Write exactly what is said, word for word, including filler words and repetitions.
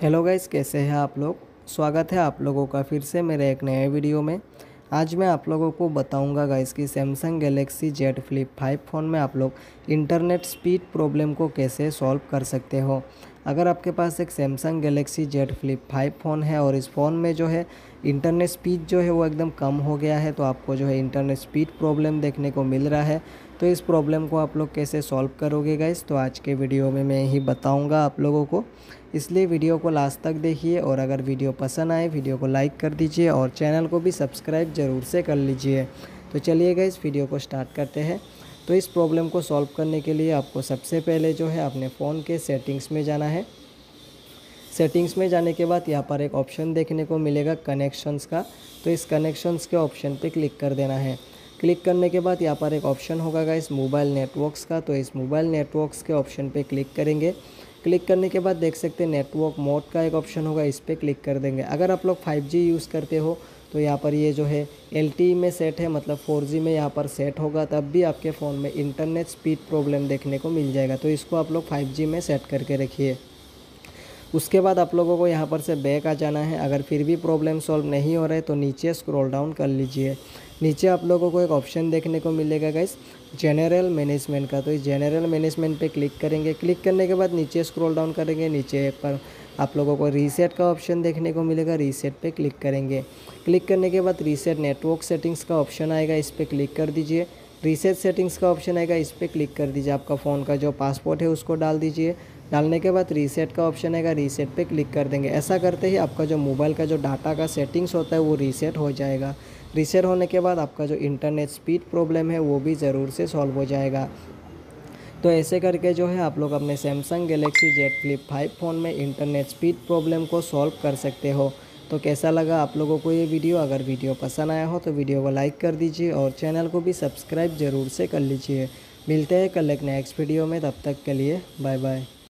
Hello guys, कैसे हैं आप लोग। स्वागत है आप लोगों का फिर से मेरे एक नए वीडियो में। आज मैं आप लोगों को बताऊंगा गाइस कि Samsung Galaxy Z Flip five phone में आप लोग इंटरनेट स्पीड प्रॉब्लम को कैसे सॉल्व कर सकते हो। अगर आपके पास एक Samsung Galaxy Z Flip five phone है और इस फ़ोन में जो है इंटरनेट स्पीड जो है वो एकदम कम हो गया है, तो आपको जो है इंटरनेट स्पीड प्रॉब्लम देखने को मिल रहा है, तो इस प्रॉब्लम को आप लोग कैसे सॉल्व करोगे गाइस, तो आज के वीडियो में मैं यही बताऊंगा आप लोगों को। इसलिए वीडियो को लास्ट तक देखिए और अगर वीडियो पसंद आए वीडियो को लाइक कर दीजिए और चैनल को भी सब्सक्राइब ज़रूर से कर लीजिए। तो चलिए गाइस वीडियो को स्टार्ट करते हैं। तो इस प्रॉब्लम को सॉल्व करने के लिए आपको सबसे पहले जो है अपने फ़ोन के सेटिंग्स में जाना है। सेटिंग्स में जाने के बाद यहाँ पर एक ऑप्शन देखने को मिलेगा कनेक्शंस का, तो इस कनेक्शंस के ऑप्शन पे क्लिक कर देना है। क्लिक करने के बाद यहाँ पर एक ऑप्शन होगा गाइस मोबाइल नेटवर्क्स का, तो इस मोबाइल नेटवर्क्स के ऑप्शन पे क्लिक करेंगे। क्लिक करने के बाद देख सकते हैं नेटवर्क मोड का एक ऑप्शन होगा, इस पर क्लिक कर देंगे। अगर आप लोग फाइव जी यूज़ करते हो तो यहाँ पर ये जो है एल टी ई में सेट है, मतलब फोर जी में यहाँ पर सेट होगा, तब भी आपके फ़ोन में इंटरनेट स्पीड प्रॉब्लम देखने को मिल जाएगा। तो इसको आप लोग फाइव जी में सेट करके रखिए। उसके बाद आप लोगों को यहाँ पर से बैक आ जाना है। अगर फिर भी प्रॉब्लम सॉल्व नहीं हो रहा है तो नीचे स्क्रॉल डाउन कर लीजिए। नीचे आप लोगों को एक ऑप्शन देखने को मिलेगा गाइस जनरल मैनेजमेंट का, तो इस जनरल मैनेजमेंट पे क्लिक करेंगे। क्लिक करने के बाद नीचे स्क्रॉल डाउन करेंगे, नीचे पर आप लोगों को रीसेट का ऑप्शन देखने को मिलेगा, रीसेट पे क्लिक करेंगे। क्लिक करने के बाद रीसेट नेटवर्क सेटिंग्स का ऑप्शन आएगा, इस पर क्लिक कर दीजिए। रीसेट सेटिंग्स का ऑप्शन आएगा, इस पर क्लिक कर दीजिए। आपका फ़ोन का जो पासवर्ड है उसको डाल दीजिए। डालने के बाद रीसेट का ऑप्शन आएगा, रीसेट पे क्लिक कर देंगे। ऐसा करते ही आपका जो मोबाइल का जो डाटा का सेटिंग्स होता है वो रीसेट हो जाएगा। रीसेट होने के बाद आपका जो इंटरनेट स्पीड प्रॉब्लम है वो भी ज़रूर से सॉल्व हो जाएगा। तो ऐसे करके जो है आप लोग अपने Samsung Galaxy Z Flip five phone में इंटरनेट स्पीड प्रॉब्लम को सॉल्व कर सकते हो। तो कैसा लगा आप लोगों को ये वीडियो। अगर वीडियो पसंद आया हो तो वीडियो को लाइक कर दीजिए और चैनल को भी सब्सक्राइब ज़रूर से कर लीजिए। मिलते हैं कल एक नेक्स्ट वीडियो में, तब तक के लिए बाय बाय।